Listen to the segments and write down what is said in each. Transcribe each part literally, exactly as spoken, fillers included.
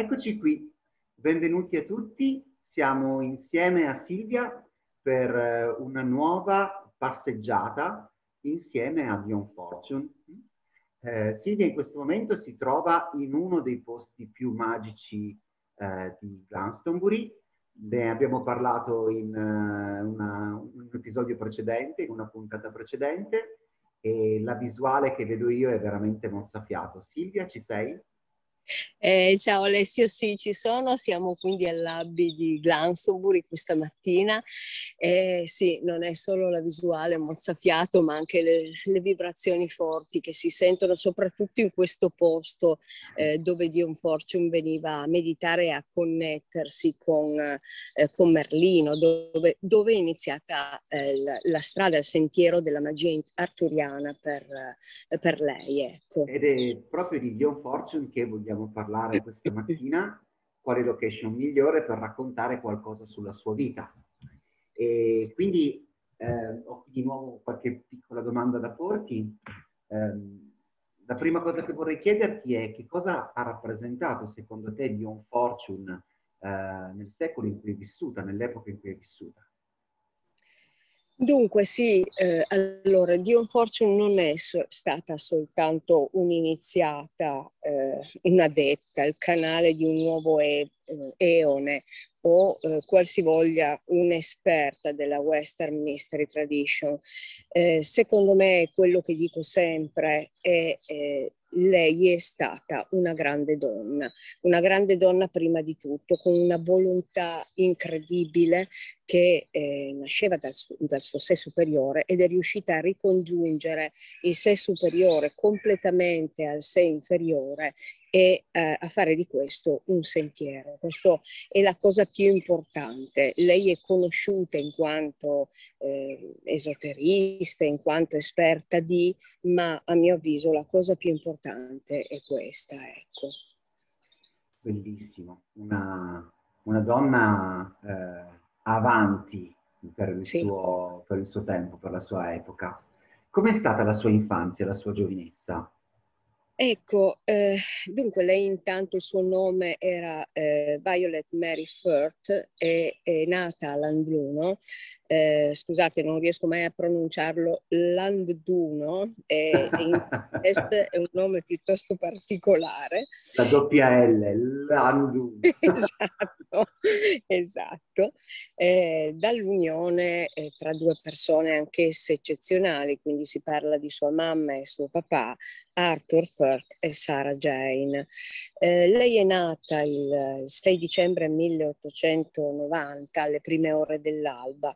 Eccoci qui, benvenuti a tutti, siamo insieme a Silvia per una nuova passeggiata insieme a Dion Fortune. Eh, Silvia in questo momento si trova in uno dei posti più magici eh, di Glastonbury, ne abbiamo parlato in uh, una, un episodio precedente, in una puntata precedente, e la visuale che vedo io è veramente mozzafiato. Silvia, ci sei? Eh, ciao Alessio, sì ci sono, siamo quindi all'Abbey di Glastonbury questa mattina. Eh, sì, non è solo la visuale mozzafiato ma anche le, le vibrazioni forti che si sentono soprattutto in questo posto eh, dove Dion Fortune veniva a meditare e a connettersi con, eh, con Merlino, dove, dove è iniziata eh, la, la strada, il sentiero della magia arturiana per, eh, per lei, ecco. Ed è proprio di Dion Fortune che vogliamo parlare questa mattina, quale location migliore per raccontare qualcosa sulla sua vita. E quindi eh, ho di nuovo qualche piccola domanda da porti. Eh, la prima cosa che vorrei chiederti è che cosa ha rappresentato secondo te Dion Fortune eh, nel secolo in cui è vissuta, nell'epoca in cui è vissuta. Dunque sì, eh, allora Dion Fortune non è so- stata soltanto un'iniziata, eh, un'adepta, il canale di un nuovo e- eone o eh, qualsivoglia un'esperta della Western Mystery Tradition. Eh, secondo me, quello che dico sempre è... Eh, lei è stata una grande donna, una grande donna prima di tutto, con una volontà incredibile che eh, nasceva dal, su- dal suo sé superiore ed è riuscita a ricongiungere il sé superiore completamente al sé inferiore e eh, a fare di questo un sentiero. Questo è la cosa più importante. Lei è conosciuta in quanto eh, esoterista, in quanto esperta di, ma a mio avviso la cosa più importante è questa, ecco. Bellissimo, una, una donna eh, avanti per il, sì. suo, per il suo tempo, per la sua epoca. Com'è stata la sua infanzia, la sua giovinezza? Ecco, eh, dunque lei intanto il suo nome era eh, Violet Mary Firth, è, è nata a Llandudno, eh, scusate non riesco mai a pronunciarlo, Llandudno, è, è un nome piuttosto particolare. La doppia L, Llandudno. Esatto, esatto. Eh, dall'unione eh, tra due persone anch'esse eccezionali, quindi si parla di sua mamma e suo papà, Arthur Kirk e Sara Jane. Eh, lei è nata il sei dicembre milleottocentonovanta, alle prime ore dell'alba.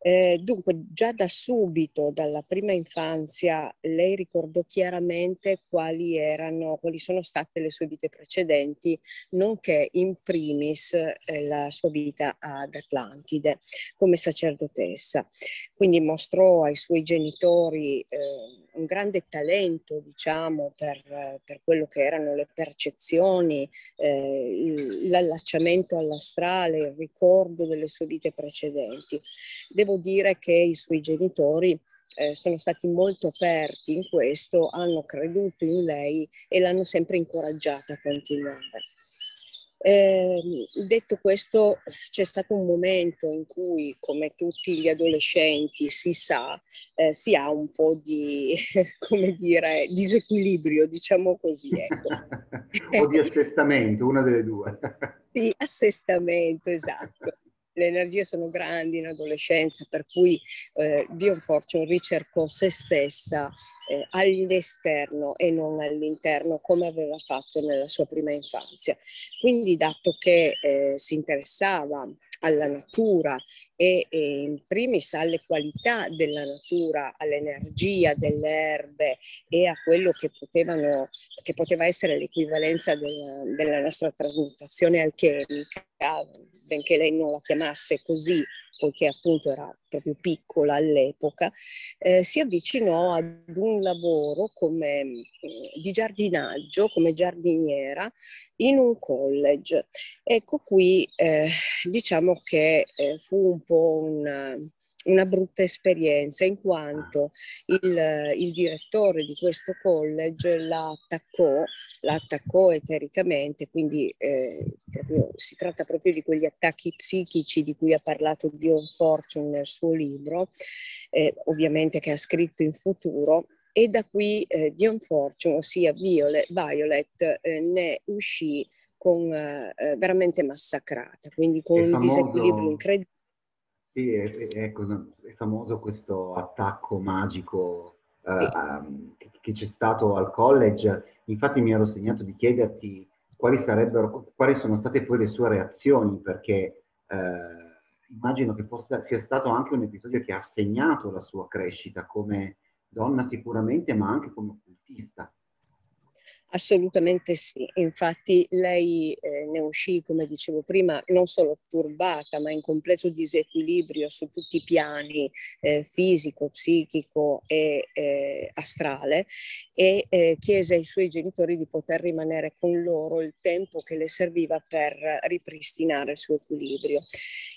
Eh, dunque, già da subito, dalla prima infanzia, lei ricordò chiaramente quali erano, quali sono state le sue vite precedenti, nonché in primis eh, la sua vita ad Atlantide come sacerdotessa. Quindi mostrò ai suoi genitori eh, un grande talento, diciamo, Per, per quello che erano le percezioni, eh, l'allacciamento all'astrale, il ricordo delle sue vite precedenti. Devo dire che i suoi genitori eh, sono stati molto aperti in questo, hanno creduto in lei e l'hanno sempre incoraggiata a continuare. Eh, detto questo, c'è stato un momento in cui, come tutti gli adolescenti si sa, eh, si ha un po' di, come dire, disequilibrio, diciamo così, ecco. O di assestamento, una delle due. Sì, assestamento, esatto. Le energie sono grandi in adolescenza, per cui eh, Dion Fortune ricercò se stessa eh, all'esterno e non all'interno, come aveva fatto nella sua prima infanzia. Quindi, dato che eh, si interessava alla natura e, e in primis alle qualità della natura, all'energia delle erbe e a quello che potevano che poteva essere l'equivalenza della, della nostra trasmutazione alchemica, benché lei non la chiamasse così poiché appunto era proprio piccola all'epoca, eh, si avvicinò ad un lavoro come, di giardinaggio, come giardiniera, in un college. Ecco qui, eh, diciamo che eh, fu un po' un, una brutta esperienza, in quanto il, il direttore di questo college la attaccò, la attaccò etericamente, quindi eh, proprio, si tratta proprio di quegli attacchi psichici di cui ha parlato Dion Fortune nel suo libro, eh, ovviamente che ha scritto in futuro, e da qui eh, Dion Fortune, ossia Violet, Violet eh, ne uscì con, eh, veramente massacrata, quindi con famoso, un disequilibrio incredibile. Sì, è, è, è famoso questo attacco magico sì. uh, che, che c'è stato al college. Infatti mi ero segnato di chiederti quali sarebbero, quali sono state poi le sue reazioni, perché uh, immagino che fosse, sia stato anche un episodio che ha segnato la sua crescita come donna sicuramente, ma anche come occultista. Assolutamente sì, infatti lei eh, ne uscì, come dicevo prima, non solo turbata ma in completo disequilibrio su tutti i piani, eh, fisico, psichico e eh, astrale, e eh, chiese ai suoi genitori di poter rimanere con loro il tempo che le serviva per ripristinare il suo equilibrio.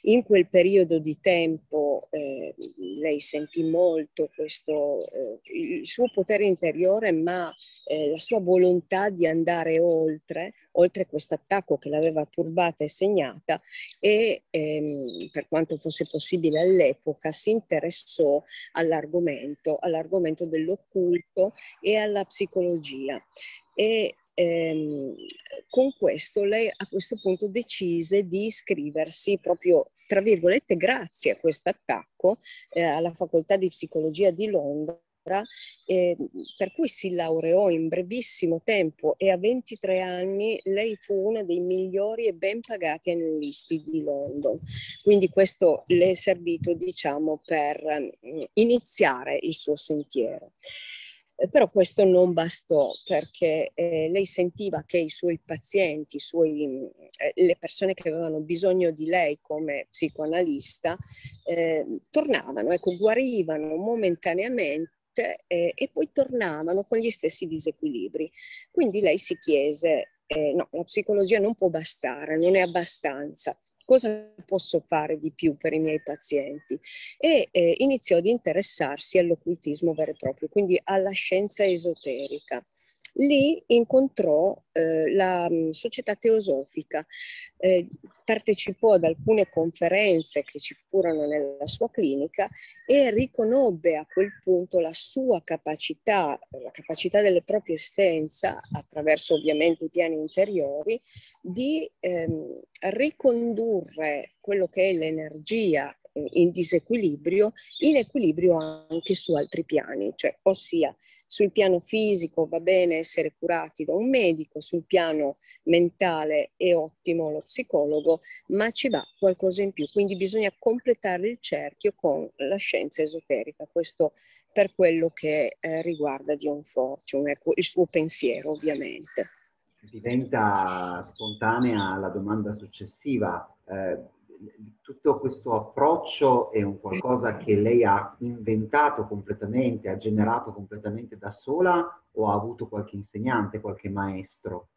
In quel periodo di tempo eh, lei sentì molto questo, eh, il suo potere interiore, ma eh, la sua volontà di andare oltre, oltre questo attacco che l'aveva turbata e segnata, e ehm, per quanto fosse possibile all'epoca si interessò all'argomento, all'argomento dell'occulto e alla psicologia. E ehm, con questo lei a questo punto decise di iscriversi proprio, tra virgolette, grazie a questo attacco eh, alla facoltà di psicologia di Londra, Eh, per cui si laureò in brevissimo tempo, e a ventitré anni lei fu una dei migliori e ben pagati analisti di London. Quindi questo le è servito, diciamo, per iniziare il suo sentiero. Però questo non bastò, perché eh, lei sentiva che i suoi pazienti, i suoi, eh, le persone che avevano bisogno di lei come psicoanalista, eh, tornavano, ecco, guarivano momentaneamente e, e poi tornavano con gli stessi disequilibri. Quindi lei si chiese, eh, no, la psicologia non può bastare, non è abbastanza. Cosa posso fare di più per i miei pazienti? E eh, iniziò ad interessarsi all'occultismo vero e proprio, quindi alla scienza esoterica. Lì incontrò eh, la mh, società teosofica, eh, partecipò ad alcune conferenze che ci furono nella sua clinica e riconobbe a quel punto la sua capacità, la capacità delle proprie essenza, attraverso ovviamente i piani interiori, di ehm, ricondurre quello che è l'energia in disequilibrio, in equilibrio anche su altri piani, cioè ossia sul piano fisico va bene essere curati da un medico, sul piano mentale è ottimo lo psicologo, ma ci va qualcosa in più, quindi bisogna completare il cerchio con la scienza esoterica. Questo per quello che eh, riguarda Dion Fortune, il suo pensiero ovviamente. Diventa spontanea la domanda successiva, eh, tutto questo approccio è un qualcosa che lei ha inventato completamente, ha generato completamente da sola, o ha avuto qualche insegnante, qualche maestro?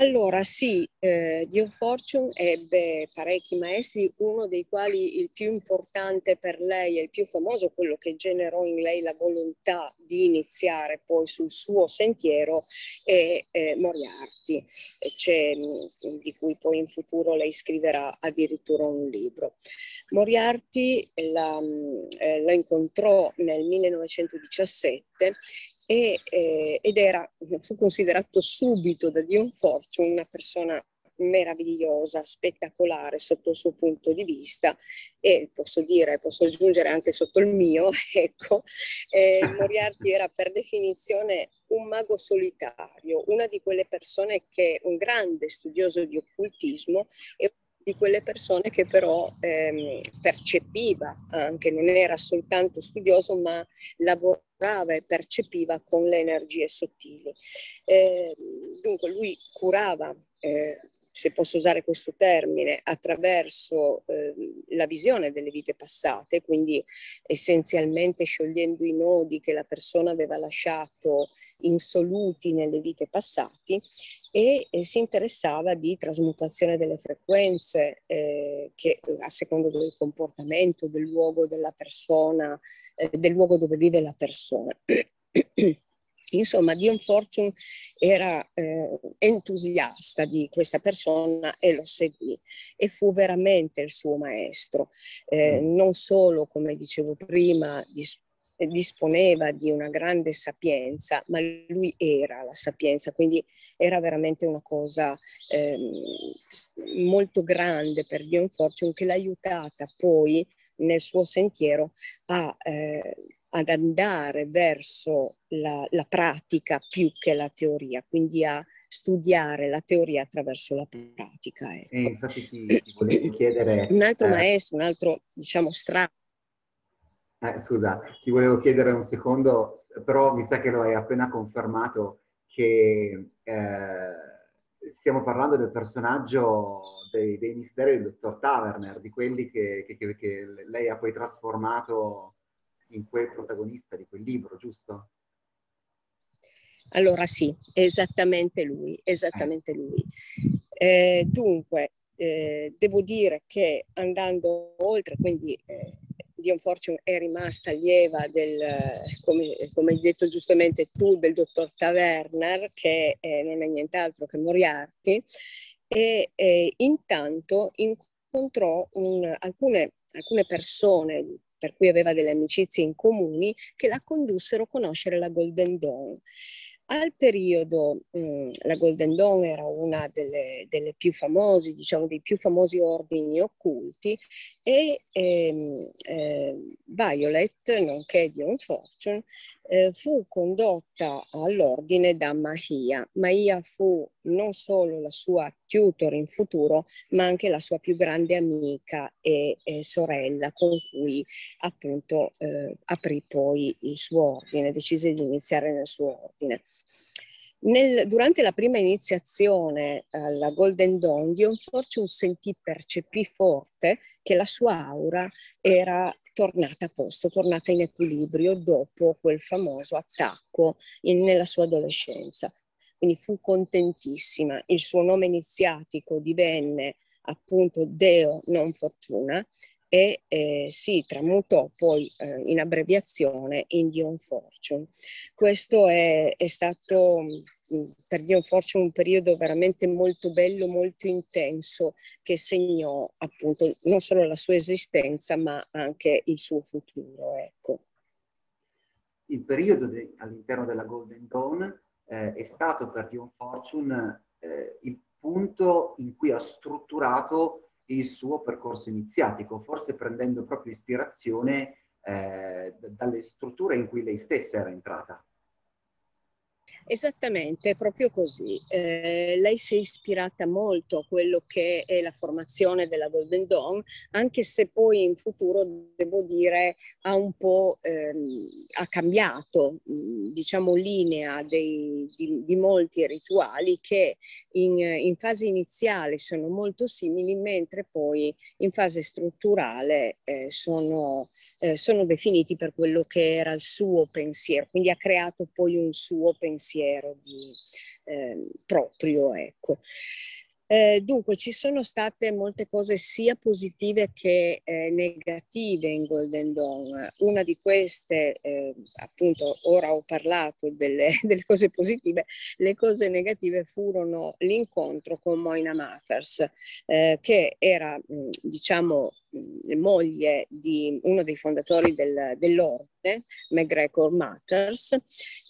Allora sì, eh, Dion Fortune ebbe parecchi maestri, uno dei quali il più importante per lei e il più famoso, quello che generò in lei la volontà di iniziare poi sul suo sentiero, è eh, Moriarty, cioè, di cui poi in futuro lei scriverà addirittura un libro. Moriarty la, eh, la incontrò nel millenovecentodiciassette E, eh, ed era, fu considerato subito da Dion Fortune una persona meravigliosa, spettacolare sotto il suo punto di vista, e posso dire, posso aggiungere anche sotto il mio, ecco, eh, Moriarty era per definizione un mago solitario, una di quelle persone che, un grande studioso di occultismo, e di quelle persone che però ehm, percepiva anche, non era soltanto studioso ma lavorava e percepiva con le energie sottili. Eh, dunque lui curava eh, se posso usare questo termine, attraverso eh, la visione delle vite passate, quindi essenzialmente sciogliendo i nodi che la persona aveva lasciato insoluti nelle vite passate, e eh, si interessava di trasmutazione delle frequenze eh, che a seconda del comportamento, del luogo della persona, eh, del luogo dove vive la persona. Insomma, Dion Fortune era eh, entusiasta di questa persona e lo seguì, e fu veramente il suo maestro. Eh, non solo, come dicevo prima, dis- disponeva di una grande sapienza, ma lui era la sapienza, quindi era veramente una cosa eh, molto grande per Dion Fortune, che l'ha aiutata poi nel suo sentiero a... Eh, ad andare verso la, la pratica più che la teoria, quindi a studiare la teoria attraverso la pratica. Ecco. Eh, infatti ti, ti volevo chiedere... un altro eh, maestro, un altro, diciamo, strato. Eh, scusa, ti volevo chiedere un secondo, però mi sa che lo hai appena confermato, che eh, stiamo parlando del personaggio dei, dei misteri del dottor Taverner, di quelli che, che, che, che lei ha poi trasformato... in quel protagonista di quel libro, giusto? Allora sì, esattamente lui, esattamente lui. Eh, dunque, eh, devo dire che andando oltre, quindi eh, Dion Fortune è rimasta allieva del, come, come hai detto giustamente tu, del dottor Taverner, che eh, non è nient'altro che Moriarty, e eh, intanto incontrò un, alcune, alcune persone per cui aveva delle amicizie in comuni, che la condussero a conoscere la Golden Dawn. Al periodo, mh, la Golden Dawn era una delle, delle più famosi, diciamo, dei più famosi ordini occulti, e ehm, eh, Violet, nonché Dion Fortune, eh, fu condotta all'ordine da Maiya. Maiya fu non solo la sua tutor in futuro, ma anche la sua più grande amica e, e sorella, con cui appunto eh, aprì poi il suo ordine, decise di iniziare nel suo ordine. Nel, durante la prima iniziazione alla Golden Dawn, Dion Fortune sentì, percepì forte che la sua aura era tornata a posto, tornata in equilibrio dopo quel famoso attacco in, nella sua adolescenza. Quindi fu contentissima, il suo nome iniziatico divenne appunto Deo Non Fortune e eh, si tramutò poi eh, in abbreviazione in Dion Fortune. Questo è, è stato per Dion Fortune un periodo veramente molto bello, molto intenso, che segnò appunto non solo la sua esistenza ma anche il suo futuro. Ecco. Il periodo de- all'interno della Golden Dawn Eh, è stato per Dion Fortune eh, il punto in cui ha strutturato il suo percorso iniziatico, forse prendendo proprio ispirazione eh, dalle strutture in cui lei stessa era entrata. Esattamente, proprio così. Eh, lei si è ispirata molto a quello che è la formazione della Golden Dawn, anche se poi in futuro, devo dire, ha un po' ehm, ha cambiato, diciamo, linea dei, di, di molti rituali che in, in fase iniziale sono molto simili, mentre poi in fase strutturale eh, sono, eh, sono definiti per quello che era il suo pensiero, quindi ha creato poi un suo pensiero pensiero di, eh, proprio, ecco. Eh, dunque ci sono state molte cose sia positive che eh, negative in Golden Dawn. Una di queste, eh, appunto ora ho parlato delle, delle cose positive, le cose negative furono l'incontro con Moina Mathers, eh, che era mh, diciamo mh, moglie di uno dei fondatori del, dell'ordine, McGregor Mathers,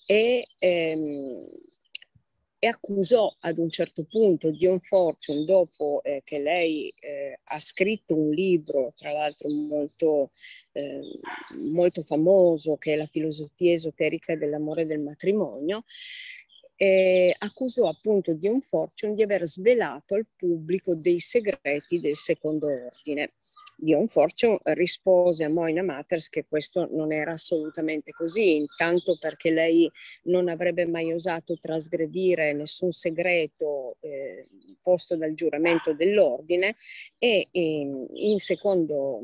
e ehm, e accusò ad un certo punto Dion Fortune, dopo eh, che lei eh, ha scritto un libro, tra l'altro molto, eh, molto famoso, che è La filosofia esoterica dell'amore e del matrimonio, eh, accusò appunto Dion Fortune di aver svelato al pubblico dei segreti del secondo ordine. Dion Fortune rispose a Moina Mathers che questo non era assolutamente così, intanto perché lei non avrebbe mai osato trasgredire nessun segreto eh, posto dal giuramento dell'ordine, e in, in secondo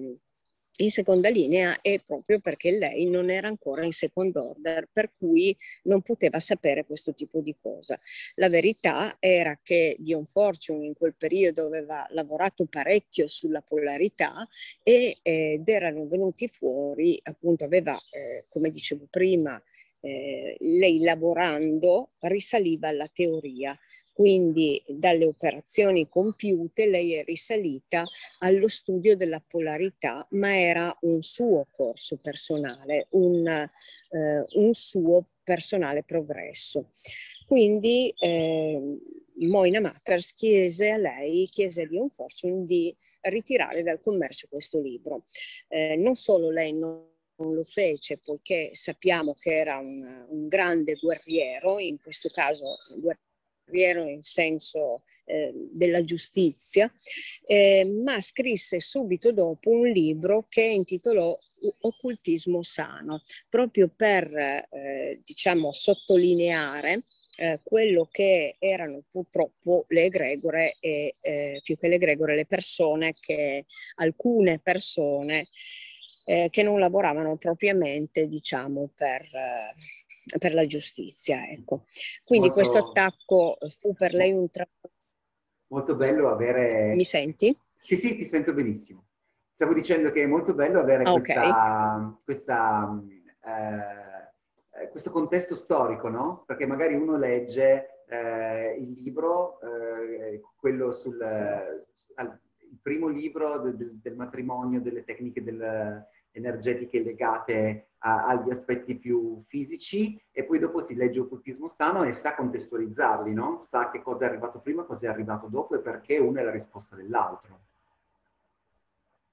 in seconda linea è proprio perché lei non era ancora in second order, per cui non poteva sapere questo tipo di cosa. La verità era che Dion Fortune in quel periodo aveva lavorato parecchio sulla polarità e, ed erano venuti fuori, appunto aveva, eh, come dicevo prima, eh, lei lavorando risaliva alla teoria. Quindi dalle operazioni compiute lei è risalita allo studio della polarità, ma era un suo corso personale, un, eh, un suo personale progresso. Quindi eh, Moina Mathers chiese a lei, chiese a Dion Fortune di ritirare dal commercio questo libro. Eh, non solo lei non... non lo fece, poiché sappiamo che era un, un grande guerriero, in questo caso guerriero, guerriero in senso eh, della giustizia, eh, ma scrisse subito dopo un libro che intitolò Occultismo Sano, proprio per eh, diciamo sottolineare eh, quello che erano purtroppo le egregore e eh, più che le egregore le persone che alcune persone eh, che non lavoravano propriamente, diciamo, per eh, per la giustizia, ecco. Quindi molto, questo attacco fu per lei un tra... Molto bello avere... Mi senti? Sì, sì, ti sento benissimo. Stavo dicendo che è molto bello avere okay. questa, questa, eh, questo contesto storico, no? Perché magari uno legge eh, il libro, eh, quello sul... Al, il primo libro del, del matrimonio, delle tecniche del... energetiche legate a, agli aspetti più fisici, e poi dopo si legge Occultismo Sano e sa contestualizzarli, no? Sa che cosa è arrivato prima, cosa è arrivato dopo e perché uno è la risposta dell'altro.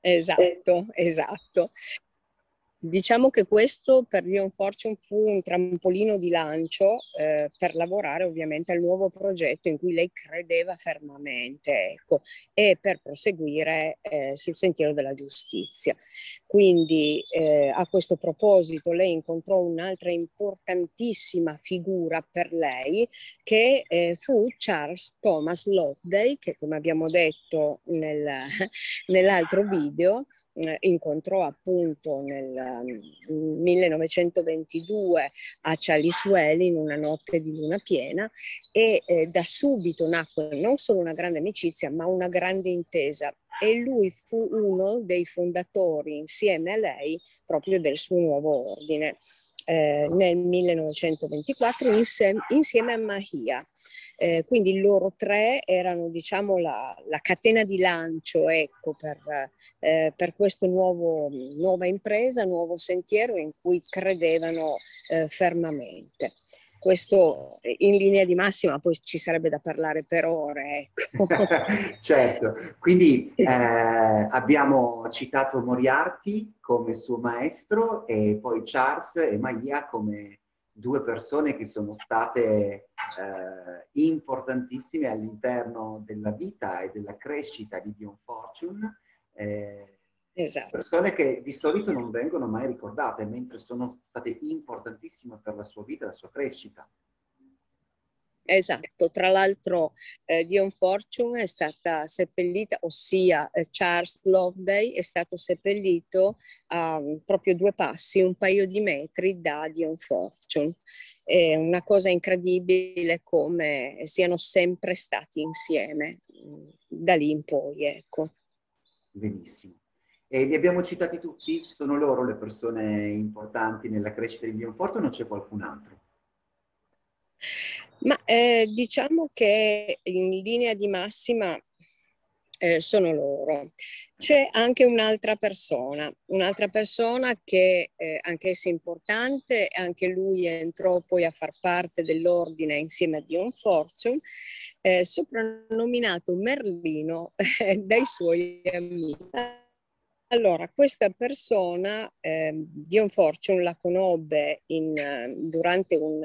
Esatto, esatto. Diciamo che questo per Dion Fortune fu un trampolino di lancio eh, per lavorare ovviamente al nuovo progetto in cui lei credeva fermamente, ecco, e per proseguire eh, sul sentiero della giustizia. Quindi eh, a questo proposito lei incontrò un'altra importantissima figura per lei che eh, fu Charles Thomas Loddey, che come abbiamo detto nel, nell'altro video eh, incontrò appunto nel millenovecentoventidue a Chaliswell in una notte di luna piena, e eh, da subito nacque non solo una grande amicizia ma una grande intesa, e lui fu uno dei fondatori insieme a lei proprio del suo nuovo ordine eh, nel millenovecentoventiquattro insieme, insieme a Maiya. Eh, quindi loro tre erano, diciamo, la, la catena di lancio, ecco, per, eh, per questa nuova impresa, nuovo sentiero in cui credevano eh, fermamente. Questo in linea di massima, poi ci sarebbe da parlare per ore, ecco. Certo, quindi eh, abbiamo citato Moriarty come suo maestro e poi Charles e Maiya come due persone che sono state eh, importantissime all'interno della vita e della crescita di Dion Fortune. Eh, Esatto. Persone che di solito non vengono mai ricordate, mentre sono state importantissime per la sua vita e la sua crescita. Esatto, tra l'altro eh, Dion Fortune è stata seppellita, ossia eh, Charles Loddey è stato seppellito a um, proprio due passi, un paio di metri da Dion Fortune. È una cosa incredibile come siano sempre stati insieme mh, da lì in poi, ecco. Benissimo. E li abbiamo citati tutti? Sono loro le persone importanti nella crescita di Dion Fortune o c'è qualcun altro? Ma eh, diciamo che in linea di massima eh, sono loro. C'è anche un'altra persona, un'altra persona che eh, anch'essa importante, anche lui entrò poi a far parte dell'ordine insieme a Dion Fortune, eh, soprannominato Merlino eh, dai suoi amici. Allora, questa persona, eh, Dion Fortune la conobbe in, durante un,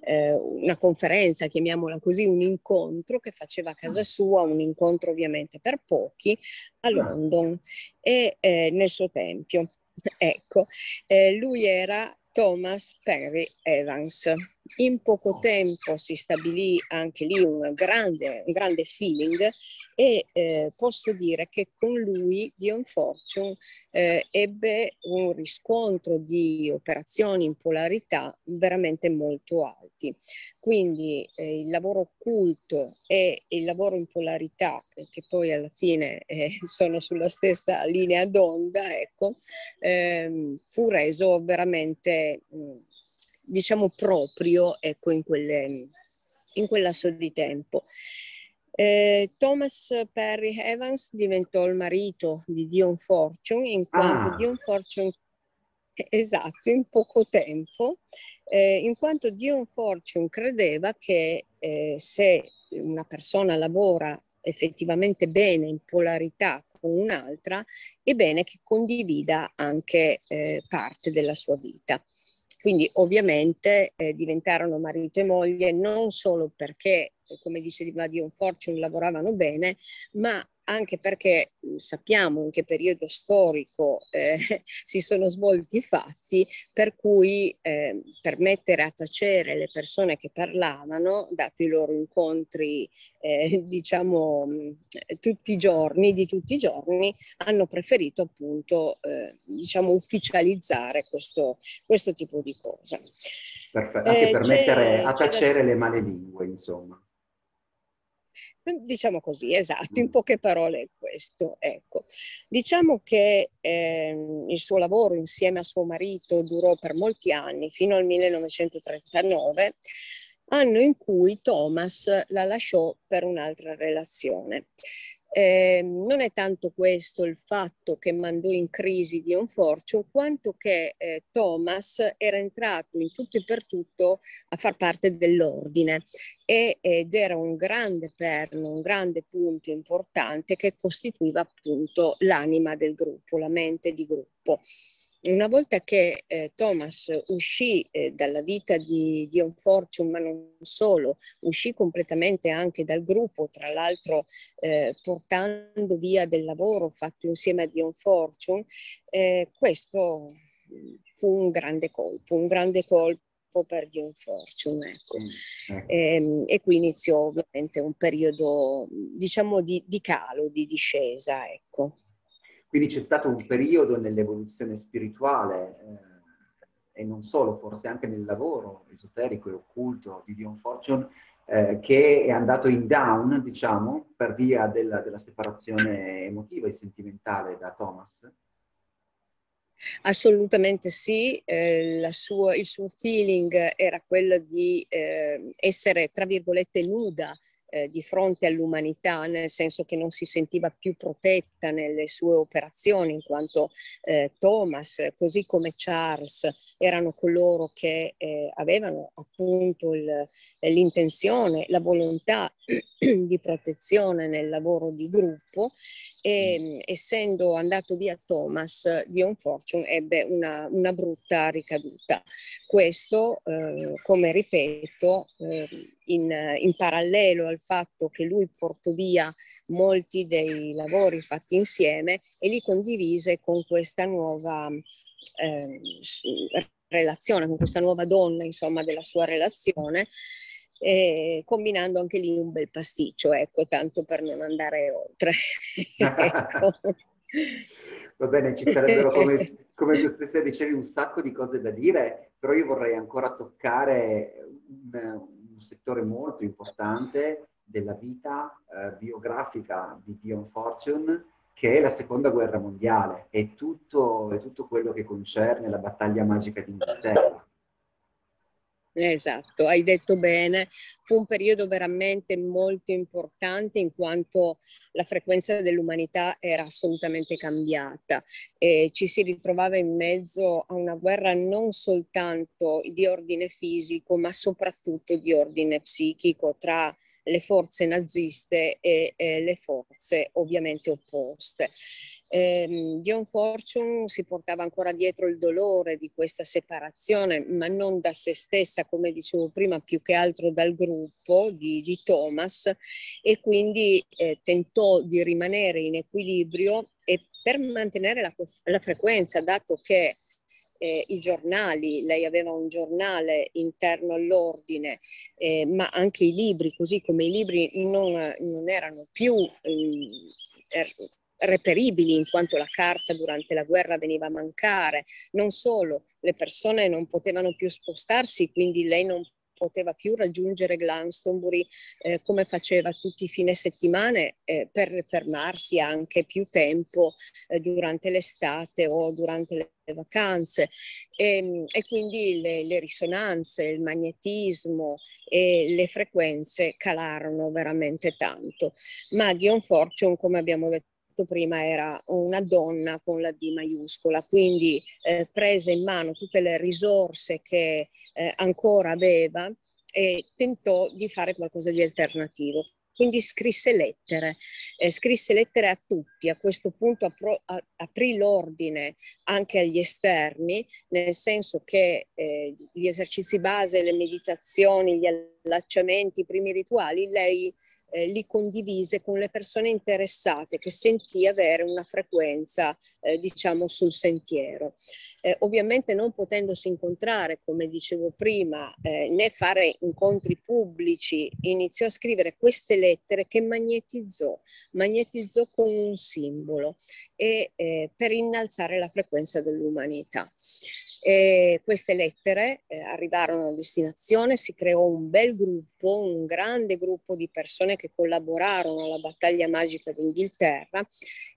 eh, una conferenza, chiamiamola così, un incontro che faceva a casa sua, un incontro ovviamente per pochi, a London e eh, nel suo tempio. Ecco, eh, lui era Thomas Perry Evans. In poco tempo si stabilì anche lì un grande, un grande feeling e eh, posso dire che con lui Dion Fortune eh, ebbe un riscontro di operazioni in polarità veramente molto alti. Quindi eh, il lavoro occulto e il lavoro in polarità, che poi alla fine eh, sono sulla stessa linea d'onda, ecco, eh, fu reso veramente... Mh, diciamo proprio, ecco, in, quelle, in quel lasso di tempo. Eh, Thomas Perry Evans diventò il marito di Dion Fortune, in quanto ah. Dion Fortune, esatto, in poco tempo, eh, in quanto Dion Fortune credeva che eh, se una persona lavora effettivamente bene in polarità con un'altra, è bene che condivida anche eh, parte della sua vita. Quindi ovviamente eh, diventarono marito e moglie non solo perché, come diceva Dion Fortune, lavoravano bene, ma anche perché mh, sappiamo in che periodo storico eh, si sono svolti i fatti, per cui eh, per mettere a tacere le persone che parlavano, dato i loro incontri eh, diciamo mh, tutti i giorni, di tutti i giorni, hanno preferito appunto eh, diciamo ufficializzare questo, questo tipo di cosa. Perfetto, anche eh, per mettere a tacere le malelingue, insomma. Diciamo così, esatto, in poche parole è questo. Ecco. Diciamo che eh, il suo lavoro insieme a suo marito durò per molti anni, fino al millenovecentotrentanove, anno in cui Thomas la lasciò per un'altra relazione. Eh, non è tanto questo il fatto che mandò in crisi Dion Fortune, quanto che eh, Thomas era entrato in tutto e per tutto a far parte dell'ordine e, ed era un grande perno, un grande punto importante che costituiva appunto l'anima del gruppo, la mente di gruppo. Una volta che eh, Thomas uscì eh, dalla vita di Dion Fortune, ma non solo, uscì completamente anche dal gruppo, tra l'altro eh, portando via del lavoro fatto insieme a Dion Fortune, eh, questo fu un grande colpo, un grande colpo per Dion Fortune, ecco. E, e qui iniziò ovviamente un periodo, diciamo, di, di calo, di discesa, ecco. Quindi c'è stato un periodo nell'evoluzione spirituale eh, e non solo, forse anche nel lavoro esoterico e occulto di Dion Fortune eh, che è andato in down, diciamo, per via della, della separazione emotiva e sentimentale da Thomas. Assolutamente sì, eh, la sua, il suo feeling era quello di eh, essere, tra virgolette, nuda di fronte all'umanità, nel senso che non si sentiva più protetta nelle sue operazioni, in quanto eh, Thomas, così come Charles, erano coloro che eh, avevano appunto l'intenzione, la volontà di protezione nel lavoro di gruppo e, essendo andato via Thomas, Dion Fortune ebbe una, una brutta ricaduta. Questo, eh, come ripeto, eh, in, in parallelo al fatto che lui portò via molti dei lavori fatti insieme e li condivise con questa nuova eh, relazione, con questa nuova donna, insomma, della sua relazione, eh, combinando anche lì un bel pasticcio, ecco, tanto per non andare oltre. Ecco. Va bene, ci sarebbero, come, come tu stessa dicevi, un sacco di cose da dire, però io vorrei ancora toccare un, un settore molto importante della vita eh, biografica di Dion Fortune, che è la seconda guerra mondiale e tutto, è tutto quello che concerne la battaglia magica d'Inghilterra. Esatto, hai detto bene, fu un periodo veramente molto importante in quanto la frequenza dell'umanità era assolutamente cambiata e ci si ritrovava in mezzo a una guerra non soltanto di ordine fisico ma soprattutto di ordine psichico tra le forze naziste e eh, le forze ovviamente opposte. Eh, Dion Fortune si portava ancora dietro il dolore di questa separazione, ma non da se stessa, come dicevo prima, più che altro dal gruppo di, di Thomas, e quindi eh, tentò di rimanere in equilibrio e per mantenere la, la frequenza, dato che Eh, i giornali, lei aveva un giornale interno all'ordine, eh, ma anche i libri, così come i libri non, non erano più eh, reperibili in quanto la carta durante la guerra veniva a mancare. Non solo, le persone non potevano più spostarsi, quindi lei non poteva più raggiungere Glastonbury eh, come faceva tutti i fine settimane eh, per fermarsi anche più tempo eh, durante l'estate o durante le vacanze, e, e quindi le, le risonanze, il magnetismo e le frequenze calarono veramente tanto. Ma Dion Fortune, come abbiamo detto prima, era una donna con la D maiuscola, quindi eh, prese in mano tutte le risorse che eh, ancora aveva e tentò di fare qualcosa di alternativo. Quindi scrisse lettere, eh, scrisse lettere a tutti. A questo punto apro, a, aprì l'ordine anche agli esterni, nel senso che eh, gli esercizi base, le meditazioni, gli allacciamenti, i primi rituali, lei eh, li condivise con le persone interessate che sentì avere una frequenza, eh, diciamo, sul sentiero. Eh, ovviamente non potendosi incontrare, come dicevo prima, eh, né fare incontri pubblici, iniziò a scrivere queste lettere che magnetizzò, magnetizzò con un simbolo e eh, per innalzare la frequenza dell'umanità. E queste lettere eh, arrivarono a destinazione, si creò un bel gruppo, un grande gruppo di persone che collaborarono alla battaglia magica d'Inghilterra,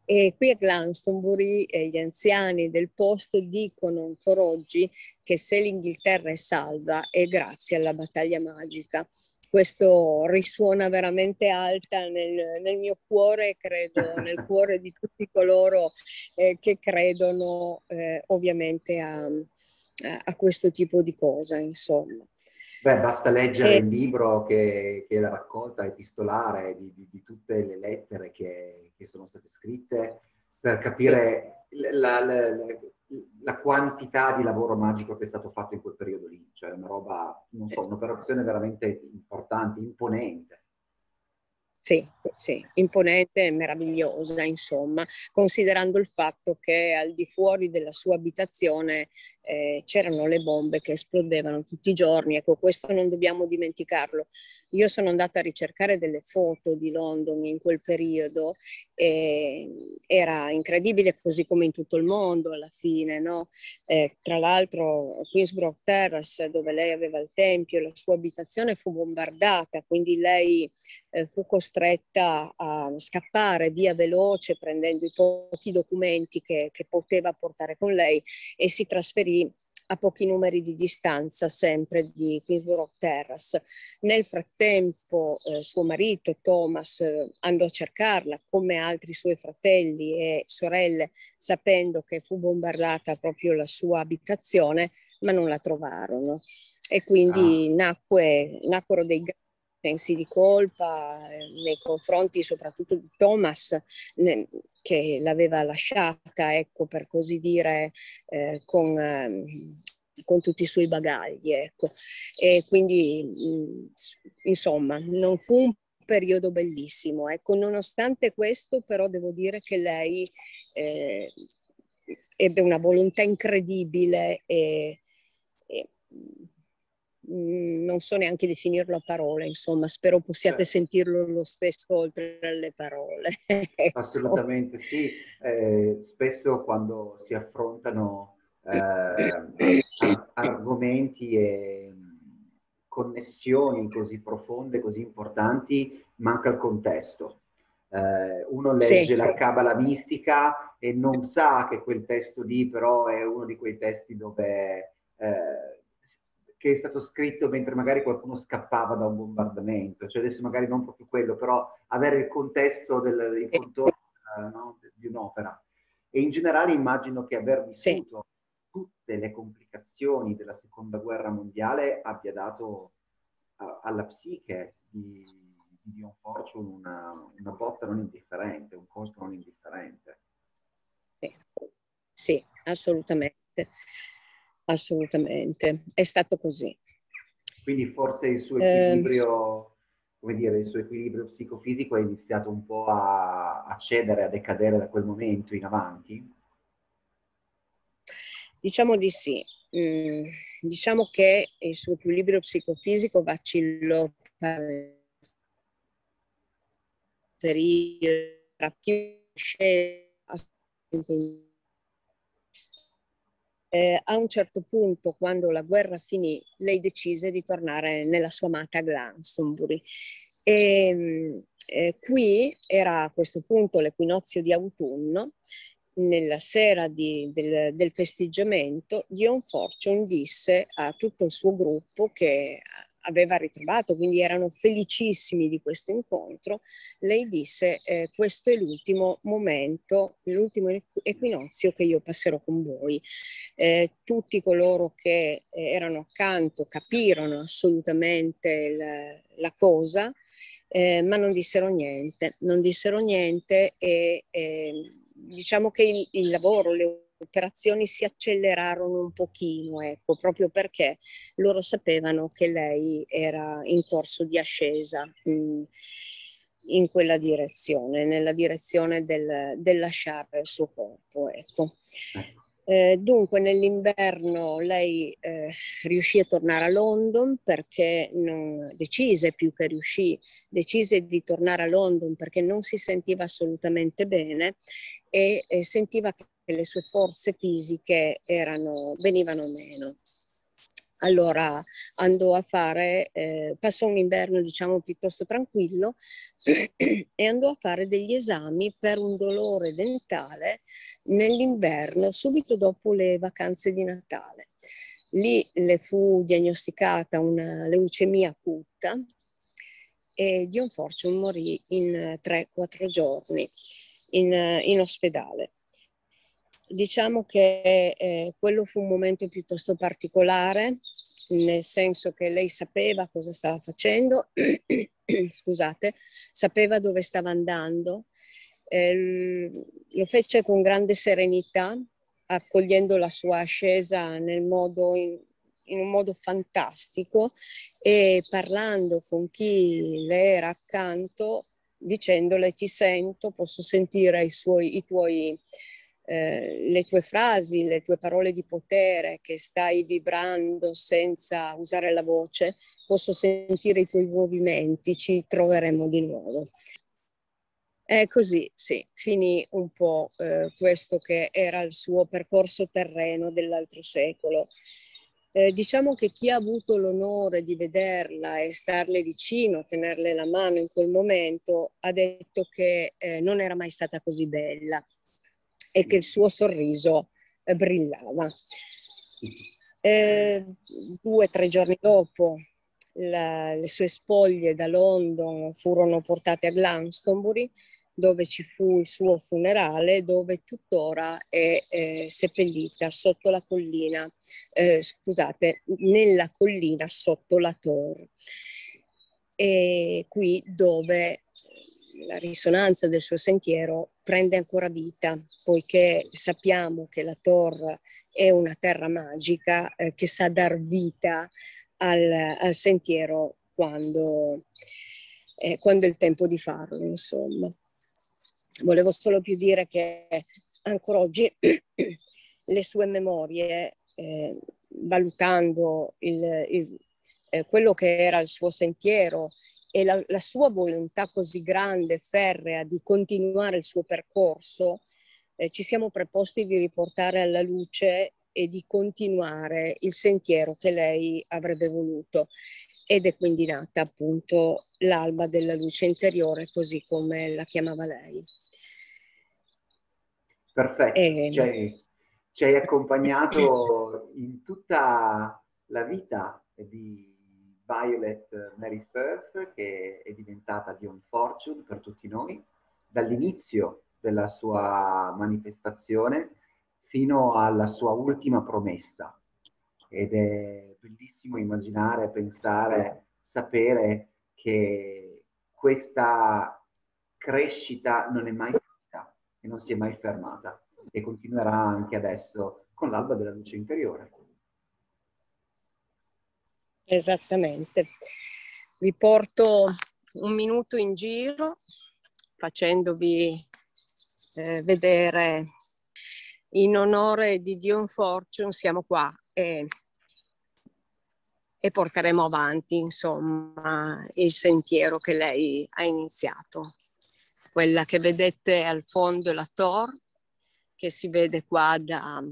e qui a Glastonbury eh, gli anziani del posto dicono ancora oggi che se l'Inghilterra è salva è grazie alla battaglia magica. Questo risuona veramente alta nel, nel mio cuore, credo nel cuore di tutti coloro eh, che credono eh, ovviamente a, a questo tipo di cosa, insomma. Beh, basta leggere e... il libro che, che è la raccolta epistolare di, di, di tutte le lettere che, che sono state scritte, per capire la, la, la, la quantità di lavoro magico che è stato fatto in quel periodo lì, cioè una roba, non so, un'operazione veramente importante, imponente. Sì, sì, imponente e meravigliosa, insomma, considerando il fatto che al di fuori della sua abitazione eh, c'erano le bombe che esplodevano tutti i giorni. Ecco, questo non dobbiamo dimenticarlo. Io sono andata a ricercare delle foto di Londra in quel periodo e era incredibile, così come in tutto il mondo alla fine, no? Eh, tra l'altro Queensborough Terrace, dove lei aveva il tempio, la sua abitazione fu bombardata, quindi lei eh, fu costruita stretta a scappare via veloce prendendo i pochi documenti che, che poteva portare con lei, e si trasferì a pochi numeri di distanza sempre di Queensborough Terrace. Nel frattempo eh, suo marito Thomas eh, andò a cercarla come altri suoi fratelli e sorelle, sapendo che fu bombardata proprio la sua abitazione, ma non la trovarono, e quindi ah. nacque, nacquero dei sensi di colpa nei confronti soprattutto di Thomas, che l'aveva lasciata, ecco, per così dire, eh, con, eh, con tutti i suoi bagagli, ecco. E quindi insomma non fu un periodo bellissimo, ecco. Nonostante questo, però, devo dire che lei eh, ebbe una volontà incredibile e, e non so neanche definirlo a parole, insomma, spero possiate sì. sentirlo lo stesso oltre alle parole. Assolutamente sì, eh, spesso quando si affrontano eh, argomenti e connessioni così profonde, così importanti, manca il contesto. Eh, uno legge sì. la cabala mistica e non sa che quel testo lì però è uno di quei testi dove... Eh, che è stato scritto mentre magari qualcuno scappava da un bombardamento, cioè adesso magari non proprio quello, però avere il contesto del, il contorno, no, di un'opera. E in generale immagino che aver vissuto sì. tutte le complicazioni della seconda guerra mondiale abbia dato a, alla psiche di, di Dion Fortune una, una botta non indifferente, un colpo non indifferente. Sì, assolutamente, assolutamente, è stato così. Quindi forse il suo equilibrio, eh, come dire, il suo equilibrio psicofisico è iniziato un po' a, a cedere, a decadere da quel momento in avanti? Diciamo di sì, mm, diciamo che il suo equilibrio psicofisico vacillò per più scelta. Eh, a un certo punto, quando la guerra finì, lei decise di tornare nella sua amata Glastonbury. E, eh, qui era a questo punto l'equinozio di autunno. Nella sera di, del, del festeggiamento, Dion Fortune disse a tutto il suo gruppo che aveva ritrovato, quindi erano felicissimi di questo incontro, lei disse eh, questo è l'ultimo momento, l'ultimo equinozio che io passerò con voi. Eh, tutti coloro che erano accanto capirono assolutamente la, la cosa, eh, ma non dissero niente, non dissero niente e eh, diciamo che il, il lavoro, le operazioni si accelerarono un pochino, ecco, proprio perché loro sapevano che lei era in corso di ascesa mh, in quella direzione, nella direzione del, del lasciare il suo corpo, ecco. Eh, dunque nell'inverno lei eh, riuscì a tornare a London perché non decise più che riuscì, decise di tornare a London perché non si sentiva assolutamente bene e eh, sentiva che le sue forze fisiche erano, venivano meno. Allora andò a fare, eh, passò un inverno diciamo piuttosto tranquillo e andò a fare degli esami per un dolore dentale nell'inverno, subito dopo le vacanze di Natale. Lì le fu diagnosticata una leucemia acuta e Dion Fortune morì in tre quattro giorni in, in ospedale. Diciamo che eh, quello fu un momento piuttosto particolare, nel senso che lei sapeva cosa stava facendo, scusate, sapeva dove stava andando, eh, lo fece con grande serenità, accogliendo la sua ascesa nel modo in, in un modo fantastico e parlando con chi le era accanto, dicendole ti sento, posso sentire i, suoi, i tuoi... Eh, le tue frasi, le tue parole di potere che stai vibrando senza usare la voce, posso sentire i tuoi movimenti, ci troveremo di nuovo. E così, sì, finì un po' eh, questo che era il suo percorso terreno dell'altro secolo. Eh, diciamo che chi ha avuto l'onore di vederla e starle vicino, tenerle la mano in quel momento, ha detto che eh, non era mai stata così bella e che il suo sorriso eh, brillava. Eh, due o tre giorni dopo la, le sue spoglie da London furono portate a Glastonbury, dove ci fu il suo funerale, dove tuttora è eh, seppellita sotto la collina, eh, scusate, nella collina sotto la torre. E qui dove la risonanza del suo sentiero prende ancora vita, poiché sappiamo che la Tor è una terra magica eh, che sa dar vita al, al sentiero quando, eh, quando è il tempo di farlo, insomma. Volevo solo più dire che ancora oggi le sue memorie, eh, valutando il, il, eh, quello che era il suo sentiero, e la, la sua volontà così grande, ferrea, di continuare il suo percorso, eh, ci siamo preposti di riportare alla luce e di continuare il sentiero che lei avrebbe voluto. Ed è quindi nata appunto l'alba della luce interiore, così come la chiamava lei. Perfetto, e... ci, hai, ci hai accompagnato in tutta la vita di Violet Mary Firth, che è diventata Dion Fortune per tutti noi, dall'inizio della sua manifestazione fino alla sua ultima promessa. Ed è bellissimo immaginare, pensare, sapere che questa crescita non è mai finita e non si è mai fermata. e continuerà anche adesso con l'alba della luce interiore. Esattamente. Vi porto un minuto in giro facendovi eh, vedere. In onore di Dion Fortune siamo qua e, e porteremo avanti, insomma, il sentiero che lei ha iniziato. Quella che vedete al fondo è la Tor, che si vede qua da,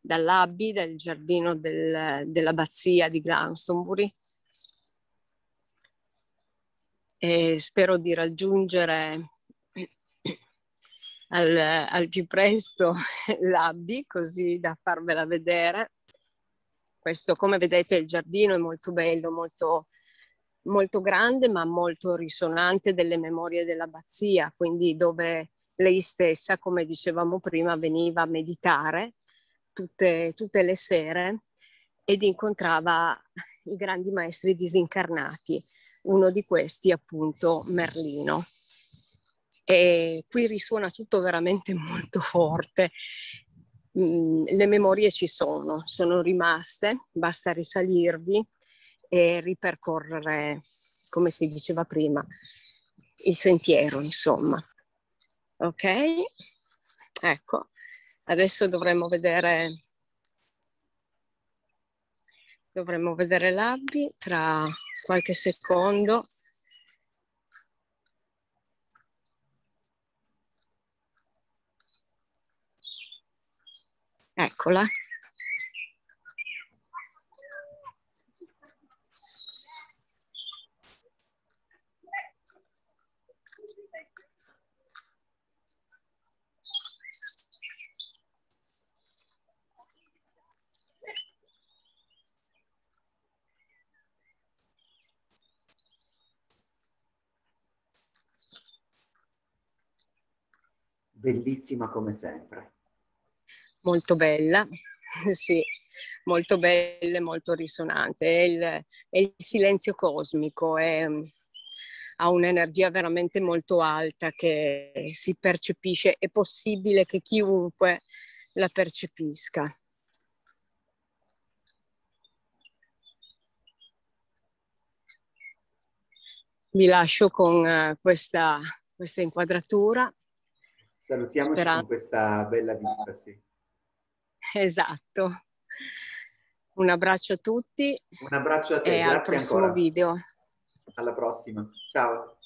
dall'Abbey, dal giardino del, dell'abbazia di Glastonbury. E spero di raggiungere Al, al più presto l'Abbey, così da farvela vedere. Questo, come vedete, il giardino è molto bello, molto, molto grande, ma molto risonante delle memorie dell'abbazia, quindi dove lei stessa, come dicevamo prima, veniva a meditare tutte, tutte le sere ed incontrava i grandi maestri disincarnati, uno di questi appunto Merlino. E qui risuona tutto veramente molto forte. Mm, le memorie ci sono, sono rimaste, basta risalirvi e ripercorrere, come si diceva prima, il sentiero, insomma. Ok? Ecco, adesso dovremmo vedere dovremmo vedere l'Abbey tra qualche secondo. Eccola. Bellissima come sempre. Molto bella, sì, molto bella e molto risonante. È il, è il silenzio cosmico, è, ha un'energia veramente molto alta che si percepisce, è possibile che chiunque la percepisca. Vi lascio con questa, questa inquadratura. Salutiamoci sperando... con questa bella vista, sì. Esatto. Un abbraccio a tutti. Un abbraccio a te. E al prossimo video. Alla prossima. Ciao.